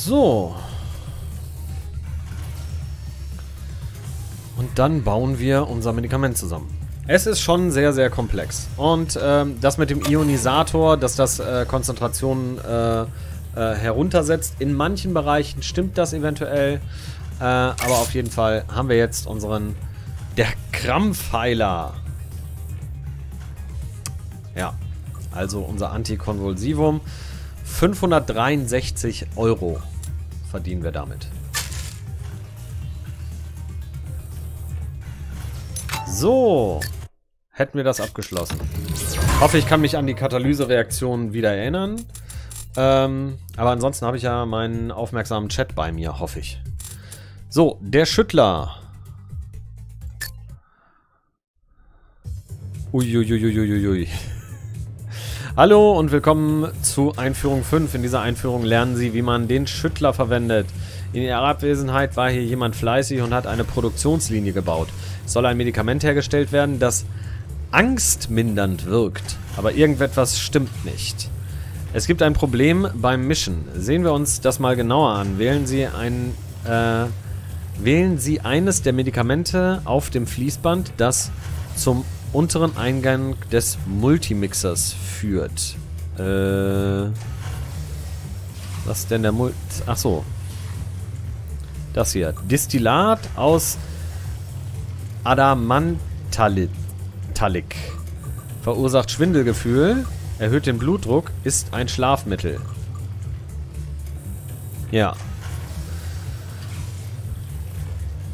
So. Und dann bauen wir unser Medikament zusammen. Es ist schon sehr, sehr komplex. Und das mit dem Ionisator, dass das Konzentrationen heruntersetzt, in manchen Bereichen stimmt das eventuell. Aber auf jeden Fall haben wir jetzt unseren... der Krampfheiler. Ja, also unser Antikonvulsivum. 563 € verdienen wir damit. So, hätten wir das abgeschlossen. Ich hoffe, ich kann mich an die Katalysereaktion wieder erinnern. Aber ansonsten habe ich ja meinen aufmerksamen Chat bei mir, hoffe ich. So, der Schüttler. Uiuiuiuiui. Hallo und willkommen zu Einführung 5. In dieser Einführung lernen Sie, wie man den Schüttler verwendet. In Ihrer Abwesenheit war hier jemand fleißig und hat eine Produktionslinie gebaut. Es soll ein Medikament hergestellt werden, das angstmindernd wirkt. Aber irgendetwas stimmt nicht. Es gibt ein Problem beim Mischen. Sehen wir uns das mal genauer an. Wählen Sie eines der Medikamente auf dem Fließband, das zum unteren Eingang des Multimixers führt. Was ist denn der Ach so. Das hier. Destillat aus Adamantalik. Verursacht Schwindelgefühl, erhöht den Blutdruck, ist ein Schlafmittel. Ja.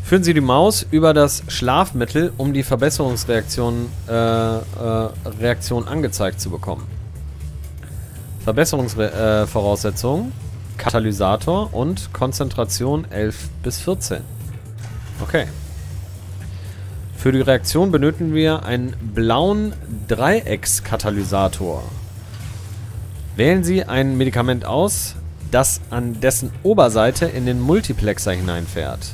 Führen Sie die Maus über das Schlafmittel, um die Verbesserungsreaktion angezeigt zu bekommen. Verbesserungsvoraussetzungen, Katalysator und Konzentration 11 bis 14. Okay. Für die Reaktion benötigen wir einen blauen Dreieckskatalysator. Wählen Sie ein Medikament aus, das an dessen Oberseite in den Multiplexer hineinfährt.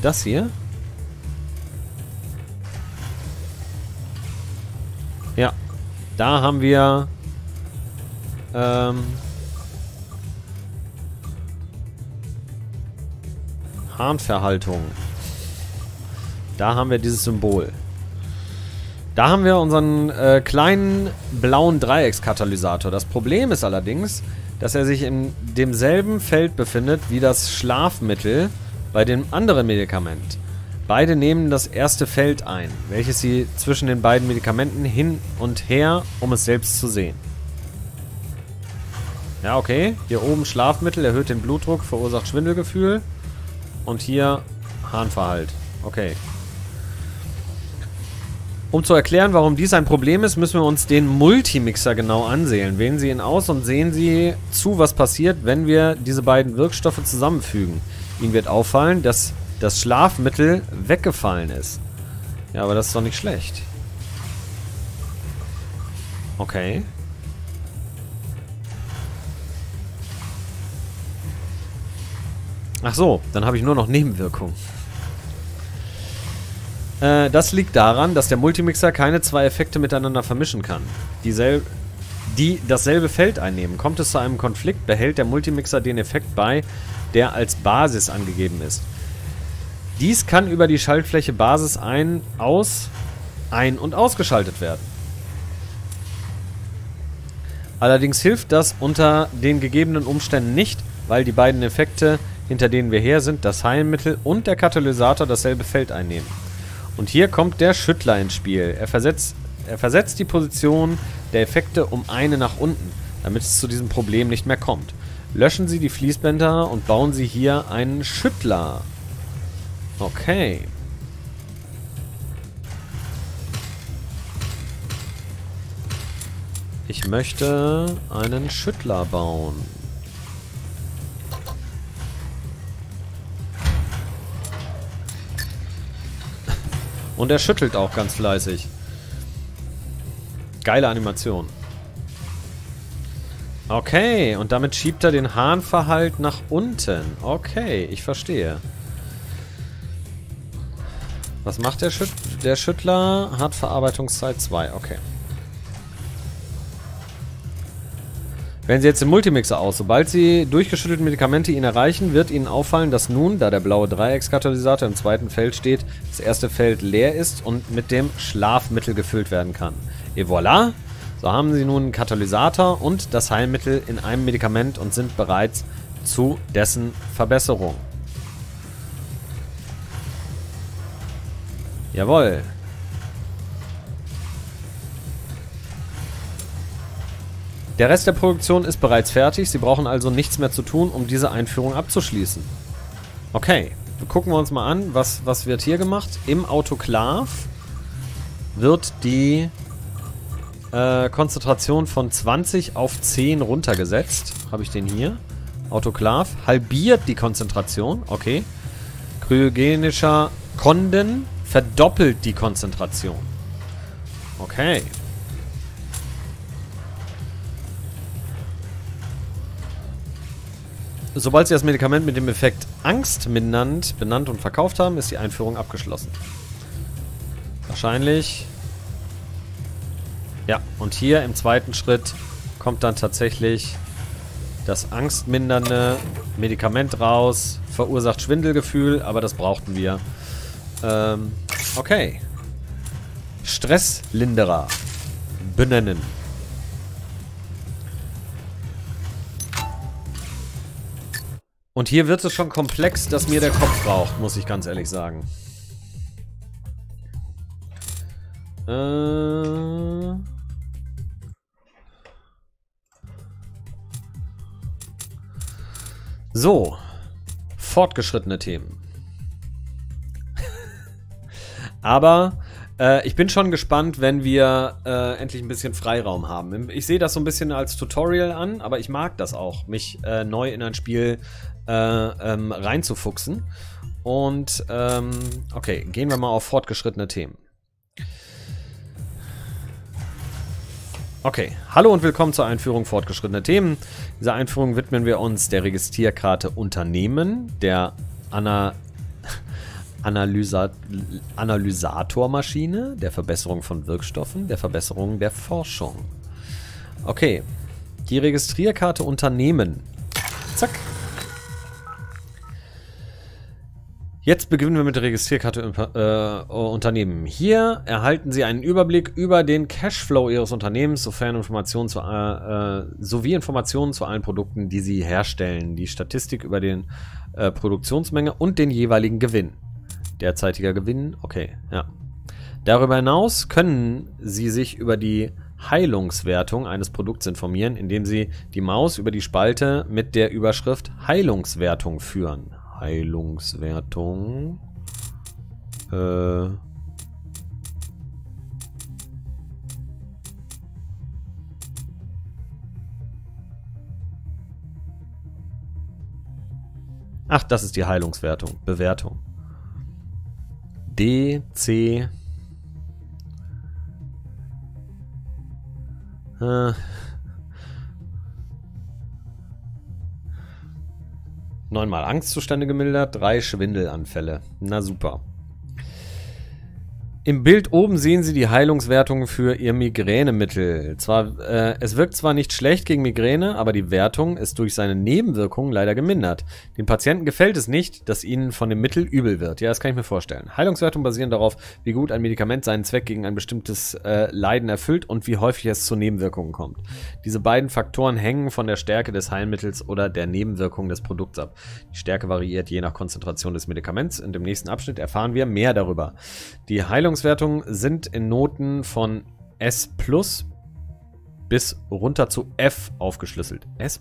Das hier. Ja. Da haben wir Harnverhaltung. Da haben wir dieses Symbol. Da haben wir unseren kleinen blauen Dreieckskatalysator. Das Problem ist allerdings, dass er sich in demselben Feld befindet wie das Schlafmittel bei dem anderen Medikament. Beide nehmen das erste Feld ein, welches sie zwischen den beiden Medikamenten hin und her, um es selbst zu sehen. Ja, okay. Hier oben Schlafmittel, erhöht den Blutdruck, verursacht Schwindelgefühl. Und hier Harnverhalt. Okay. Um zu erklären, warum dies ein Problem ist, müssen wir uns den Multimixer genau ansehen. Wählen Sie ihn aus und sehen Sie zu, was passiert, wenn wir diese beiden Wirkstoffe zusammenfügen. Ihnen wird auffallen, dass das Schlafmittel weggefallen ist. Ja, aber das ist doch nicht schlecht. Okay. Ach so, dann habe ich nur noch Nebenwirkungen. Das liegt daran, dass der Multimixer keine zwei Effekte miteinander vermischen kann, die dasselbe Feld einnehmen. Kommt es zu einem Konflikt, behält der Multimixer den Effekt bei, der als Basis angegeben ist. Dies kann über die Schaltfläche Basis ein- und ausgeschaltet werden. Allerdings hilft das unter den gegebenen Umständen nicht, weil die beiden Effekte, hinter denen wir her sind, das Heilmittel und der Katalysator dasselbe Feld einnehmen. Und hier kommt der Schüttler ins Spiel. Er versetzt die Position der Effekte um eine nach unten, damit es zu diesem Problem nicht mehr kommt. Löschen Sie die Fließbänder und bauen Sie hier einen Schüttler. Okay. Ich möchte einen Schüttler bauen. Und er schüttelt auch ganz fleißig. Geile Animation. Okay, und damit schiebt er den Harnverhalt nach unten. Okay, ich verstehe. Was macht der Schüttler? Der Schüttler hat Verarbeitungszeit 2. Okay. Wählen Sie jetzt den Multimixer aus. Sobald Sie durchgeschüttelten Medikamente ihn erreichen, wird Ihnen auffallen, dass nun, da der blaue Dreieckskatalysator im zweiten Feld steht, das erste Feld leer ist und mit dem Schlafmittel gefüllt werden kann. Et voilà! So haben Sie nun einen Katalysator und das Heilmittel in einem Medikament und sind bereits zu dessen Verbesserung. Jawohl! Der Rest der Produktion ist bereits fertig, Sie brauchen also nichts mehr zu tun, um diese Einführung abzuschließen. Okay, gucken wir uns mal an, was wird hier gemacht. Im Autoklav wird die Konzentration von 20 auf 10 runtergesetzt. Habe ich den hier? Autoklav halbiert die Konzentration, okay. Kryogenischer Konden verdoppelt die Konzentration. Okay. Sobald sie das Medikament mit dem Effekt Angst benannt und verkauft haben, ist die Einführung abgeschlossen. Wahrscheinlich. Ja, und hier im zweiten Schritt kommt dann tatsächlich das angstmindernde Medikament raus. Verursacht Schwindelgefühl, aber das brauchten wir. Okay. Stresslinderer. Benennen. Und hier wird es schon komplex, dass mir der Kopf raucht, muss ich ganz ehrlich sagen. So. Fortgeschrittene Themen. Aber ich bin schon gespannt, wenn wir endlich ein bisschen Freiraum haben. Ich sehe das so ein bisschen als Tutorial an, aber ich mag das auch, mich neu in ein Spiel reinzufuchsen. Und okay, gehen wir mal auf fortgeschrittene Themen. Okay, hallo und willkommen zur Einführung fortgeschrittener Themen. Dieser Einführung widmen wir uns der Registrierkarte Unternehmen, der Analysatormaschine, der Verbesserung von Wirkstoffen, der Verbesserung der Forschung. Okay, die Registrierkarte Unternehmen. Zack. Jetzt beginnen wir mit der Registrierkarte Unternehmen. Hier erhalten Sie einen Überblick über den Cashflow Ihres Unternehmens, sofern Informationen zu, sowie Informationen zu allen Produkten, die Sie herstellen, die Statistik über den Produktionsmenge und den jeweiligen Gewinn. Derzeitiger Gewinn, okay, ja. Darüber hinaus können Sie sich über die Heilungswertung eines Produkts informieren, indem Sie die Maus über die Spalte mit der Überschrift Heilungswertung führen. Heilungswertung. Ach, das ist die Heilungswertung. Bewertung. DC. Neunmal Angstzustände gemildert, 3 Schwindelanfälle. Na super. Im Bild oben sehen Sie die Heilungswertung für Ihr Migränemittel. Es wirkt zwar nicht schlecht gegen Migräne, aber die Wertung ist durch seine Nebenwirkungen leider gemindert. Den Patienten gefällt es nicht, dass ihnen von dem Mittel übel wird. Ja, das kann ich mir vorstellen. Heilungswertungen basieren darauf, wie gut ein Medikament seinen Zweck gegen ein bestimmtes Leiden erfüllt und wie häufig es zu Nebenwirkungen kommt. Diese beiden Faktoren hängen von der Stärke des Heilmittels oder der Nebenwirkung des Produkts ab. Die Stärke variiert je nach Konzentration des Medikaments und im nächsten Abschnitt erfahren wir mehr darüber. Die Heilungswertungen sind in Noten von S+ bis runter zu F aufgeschlüsselt. S+.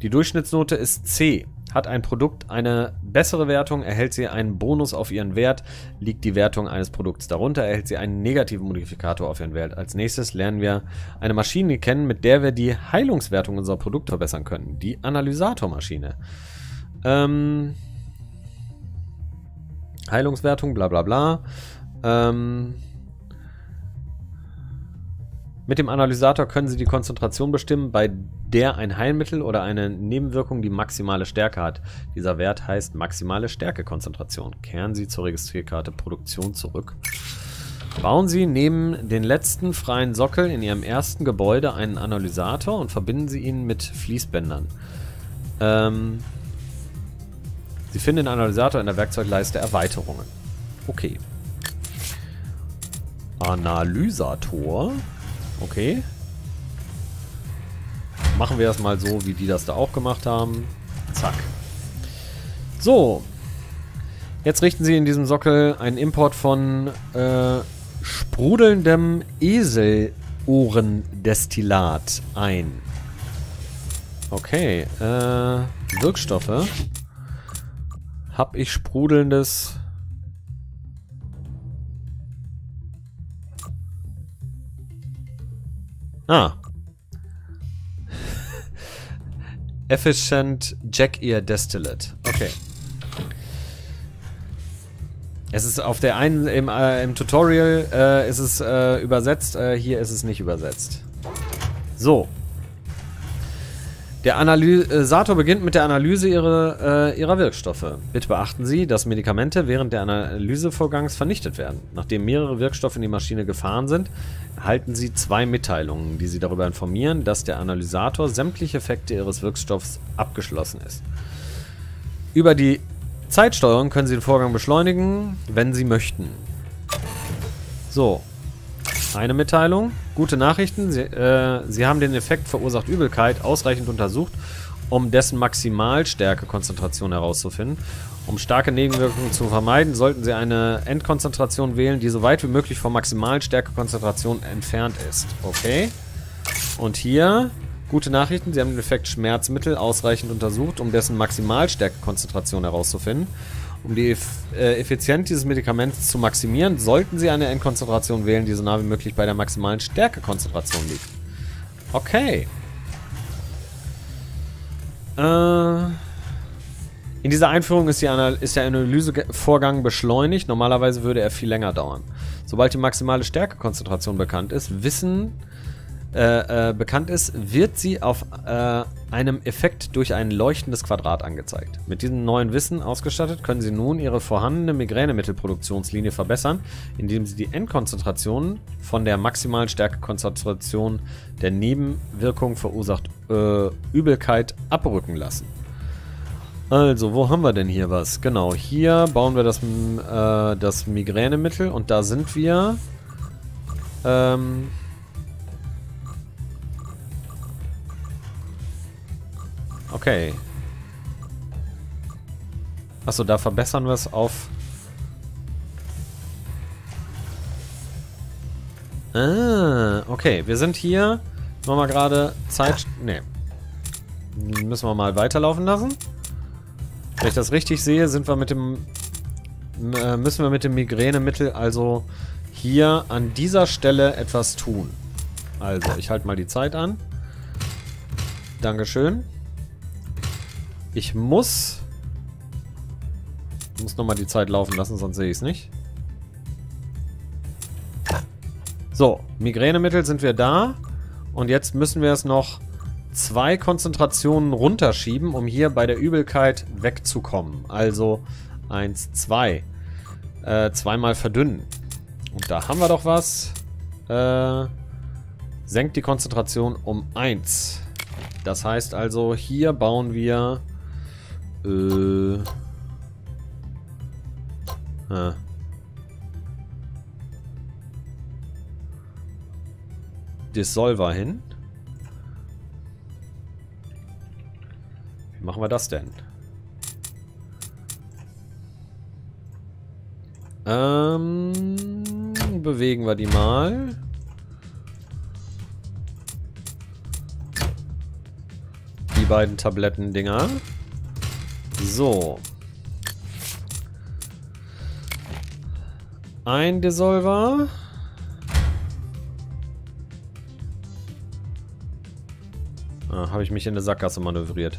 Die Durchschnittsnote ist C. Hat ein Produkt eine bessere Wertung, erhält sie einen Bonus auf ihren Wert. Liegt die Wertung eines Produkts darunter, erhält sie einen negativen Modifikator auf ihren Wert. Als nächstes lernen wir eine Maschine kennen, mit der wir die Heilungswertung unserer Produkte verbessern können. Die Analysatormaschine. Heilungswertung, bla bla bla. Mit dem Analysator können Sie die Konzentration bestimmen, bei der ein Heilmittel oder eine Nebenwirkung die maximale Stärke hat. Dieser Wert heißt maximale Stärkekonzentration. Kehren Sie zur Registrierkarte Produktion zurück. Bauen Sie neben den letzten freien Sockel in Ihrem ersten Gebäude einen Analysator und verbinden Sie ihn mit Fließbändern. Sie finden den Analysator in der Werkzeugleiste Erweiterungen. Okay. Analysator. Okay. Machen wir das mal so, wie die das da auch gemacht haben. Zack. So. Jetzt richten Sie in diesem Sockel einen Import von sprudelndem Eselohrendestillat ein. Okay. Wirkstoffe. Habe ich sprudelndes... Ah. Efficient Jack Ear Distillate. Okay. Es ist auf der einen, im Tutorial ist es übersetzt, hier ist es nicht übersetzt. So. Der Analysator beginnt mit der Analyse ihrer Wirkstoffe. Bitte beachten Sie, dass Medikamente während der Analysevorgangs vernichtet werden. Nachdem mehrere Wirkstoffe in die Maschine gefahren sind, erhalten Sie 2 Mitteilungen, die Sie darüber informieren, dass der Analysator sämtliche Effekte Ihres Wirkstoffs abgeschlossen ist. Über die Zeitsteuerung können Sie den Vorgang beschleunigen, wenn Sie möchten. So. Eine Mitteilung. Gute Nachrichten. Sie haben den Effekt verursacht Übelkeit ausreichend untersucht, um dessen Maximalstärke-Konzentration herauszufinden. Um starke Nebenwirkungen zu vermeiden, sollten Sie eine Endkonzentration wählen, die so weit wie möglich von Maximalstärke-Konzentration entfernt ist. Okay. Und hier... Gute Nachrichten, Sie haben den Effekt Schmerzmittel ausreichend untersucht, um dessen Maximalstärke-Konzentration herauszufinden. Um die Effizienz dieses Medikaments zu maximieren, sollten Sie eine Endkonzentration wählen, die so nah wie möglich bei der maximalen Stärke-Konzentration liegt. Okay. In dieser Einführung ist der Analysevorgang beschleunigt. Normalerweise würde er viel länger dauern. Sobald die maximale Stärke-Konzentration bekannt ist, wird sie auf einem Effekt durch ein leuchtendes Quadrat angezeigt. Mit diesem neuen Wissen ausgestattet können Sie nun Ihre vorhandene Migränemittelproduktionslinie verbessern, indem Sie die Endkonzentration von der maximalen Stärkekonzentration der Nebenwirkung verursacht Übelkeit abrücken lassen. Also, wo haben wir denn hier was? Genau, hier bauen wir das Migränemittel und da sind wir... Okay. Achso, da verbessern wir es auf... Ah, okay. Wir sind hier. Machen wir gerade Zeit... Ne. Müssen wir mal weiterlaufen lassen. Wenn ich das richtig sehe, sind wir mit dem... müssen wir mit dem Migränemittel also hier an dieser Stelle etwas tun. Also, ich halte mal die Zeit an. Dankeschön. Ich muss nochmal die Zeit laufen lassen, sonst sehe ich es nicht. So, Migränemittel sind wir da. Und jetzt müssen wir es noch 2 Konzentrationen runterschieben, um hier bei der Übelkeit wegzukommen. Also 1, 2. 2-mal verdünnen. Und da haben wir doch was. Senkt die Konzentration um 1. Das heißt also, hier bauen wir... Dissolver hin. Wie machen wir das denn? Bewegen wir die mal. Die beiden Tabletten-Dinger. So. Ein Dissolver. Ah, habe ich mich in der Sackgasse manövriert.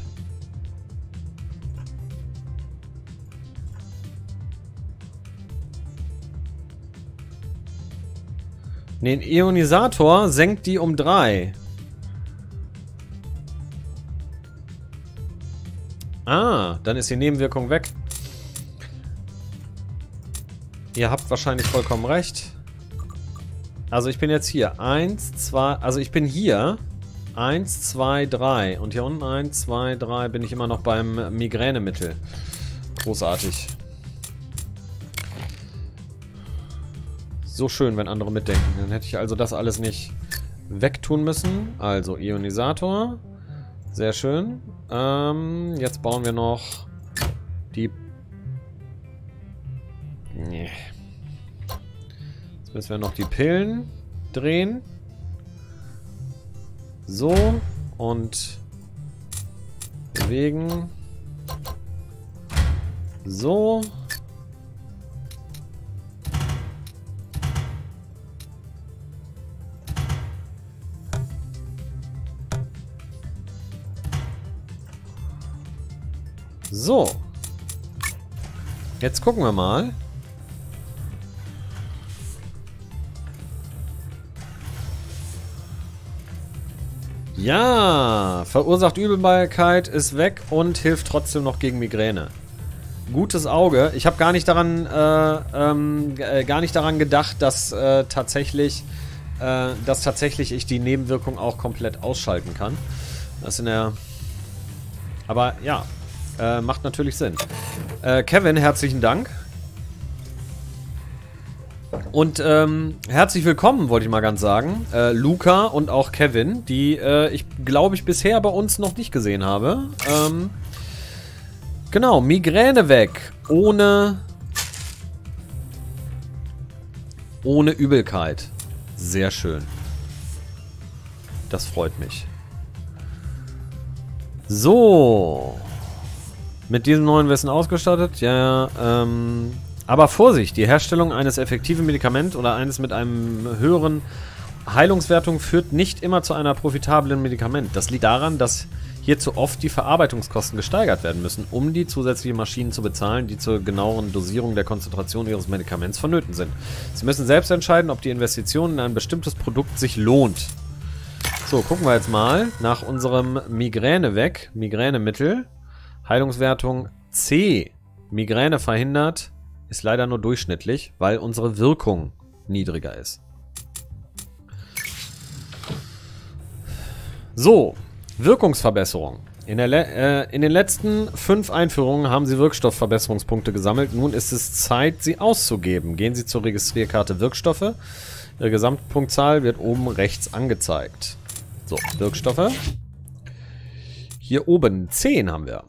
Den Ionisator senkt die um 3. Ah, dann ist die Nebenwirkung weg. Ihr habt wahrscheinlich vollkommen recht. Also ich bin jetzt hier. 1, 2... Also ich bin hier. 1, 2, 3. Und hier unten 1, 2, 3 bin ich immer noch beim Migränemittel. Großartig. So schön, wenn andere mitdenken. Dann hätte ich also das alles nicht wegtun müssen. Also Ionisator. Sehr schön. Jetzt bauen wir noch die... Nee. Jetzt müssen wir noch die Pillen drehen. So. Und bewegen. So. So. Jetzt gucken wir mal. Ja, verursacht Übelkeit, ist weg und hilft trotzdem noch gegen Migräne. Gutes Auge. Ich habe gar nicht daran gedacht, dass tatsächlich ich die Nebenwirkung auch komplett ausschalten kann. Das in der... Aber ja, macht natürlich Sinn. Kevin, herzlichen Dank. Und herzlich willkommen, wollte ich mal ganz sagen. Luca und auch Kevin, die ich glaube ich bisher bei uns noch nicht gesehen habe. Genau, Migräne weg. Ohne Übelkeit. Sehr schön. Das freut mich. So. Mit diesem neuen Wissen ausgestattet. Ja, aber Vorsicht, die Herstellung eines effektiven Medikaments oder eines mit einem höheren Heilungswertung führt nicht immer zu einer profitablen Medikament. Das liegt daran, dass hierzu oft die Verarbeitungskosten gesteigert werden müssen, um die zusätzlichen Maschinen zu bezahlen, die zur genaueren Dosierung der Konzentration ihres Medikaments vonnöten sind. Sie müssen selbst entscheiden, ob die Investition in ein bestimmtes Produkt sich lohnt. So, gucken wir jetzt mal nach unserem Migräne weg. Migränemittel. Heilungswertung C. Migräne verhindert. Ist leider nur durchschnittlich, weil unsere Wirkung niedriger ist. So. Wirkungsverbesserung. In den letzten 5 Einführungen haben Sie Wirkstoffverbesserungspunkte gesammelt. Nun ist es Zeit, sie auszugeben. Gehen Sie zur Registrierkarte Wirkstoffe. Ihre Gesamtpunktzahl wird oben rechts angezeigt. So, Wirkstoffe. Hier oben 10 haben wir.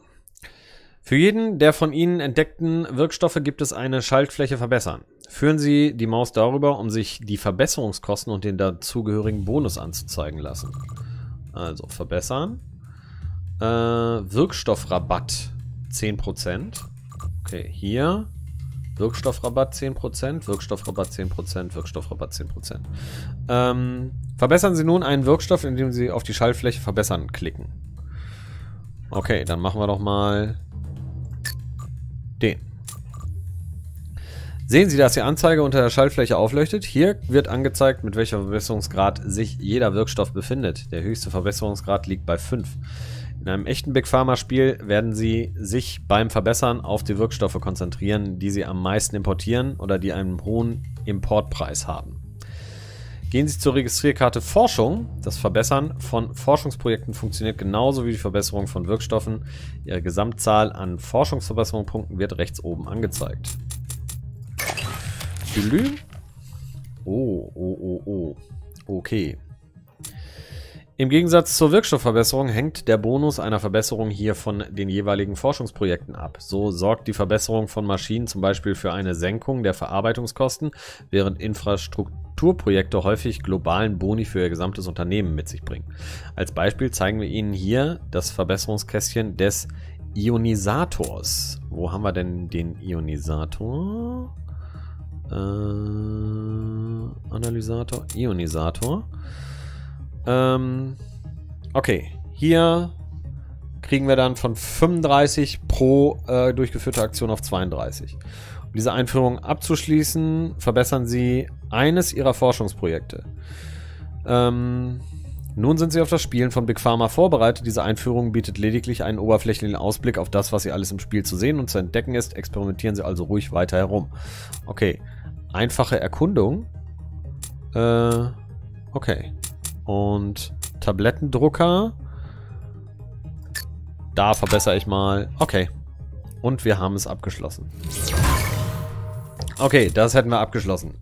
Für jeden der von Ihnen entdeckten Wirkstoffe gibt es eine Schaltfläche Verbessern. Führen Sie die Maus darüber, um sich die Verbesserungskosten und den dazugehörigen Bonus anzuzeigen lassen. Also verbessern. Wirkstoffrabatt 10%. Okay, hier. Wirkstoffrabatt 10%, Wirkstoffrabatt 10%, Wirkstoffrabatt 10%. Verbessern Sie nun einen Wirkstoff, indem Sie auf die Schaltfläche Verbessern klicken. Okay, dann machen wir doch mal den. Sehen Sie, dass die Anzeige unter der Schaltfläche aufleuchtet? Hier wird angezeigt, mit welchem Verbesserungsgrad sich jeder Wirkstoff befindet. Der höchste Verbesserungsgrad liegt bei 5. In einem echten Big Pharma Spiel werden Sie sich beim Verbessern auf die Wirkstoffe konzentrieren, die Sie am meisten importieren oder die einen hohen Importpreis haben. Gehen Sie zur Registrierkarte Forschung. Das Verbessern von Forschungsprojekten funktioniert genauso wie die Verbesserung von Wirkstoffen. Ihre Gesamtzahl an Forschungsverbesserungspunkten wird rechts oben angezeigt. Okay. Im Gegensatz zur Wirkstoffverbesserung hängt der Bonus einer Verbesserung hier von den jeweiligen Forschungsprojekten ab. So sorgt die Verbesserung von Maschinen zum Beispiel für eine Senkung der Verarbeitungskosten, während Infrastrukturprojekte häufig globalen Boni für ihr gesamtes Unternehmen mit sich bringen. Als Beispiel zeigen wir Ihnen hier das Verbesserungskästchen des Ionisators. Wo haben wir denn den Ionisator? Analysator, Ionisator. Okay, hier kriegen wir dann von 35 pro durchgeführte Aktion auf 32. Um diese Einführung abzuschließen, verbessern Sie eines Ihrer Forschungsprojekte. Nun sind Sie auf das Spielen von Big Pharma vorbereitet. Diese Einführung bietet lediglich einen oberflächlichen Ausblick auf das, was Sie alles im Spiel zu sehen und zu entdecken ist. Experimentieren Sie also ruhig weiter herum. Okay. Einfache Erkundung. Okay. Und Tablettendrucker. Da verbessere ich mal. Okay. Und wir haben es abgeschlossen. Okay, das hätten wir abgeschlossen.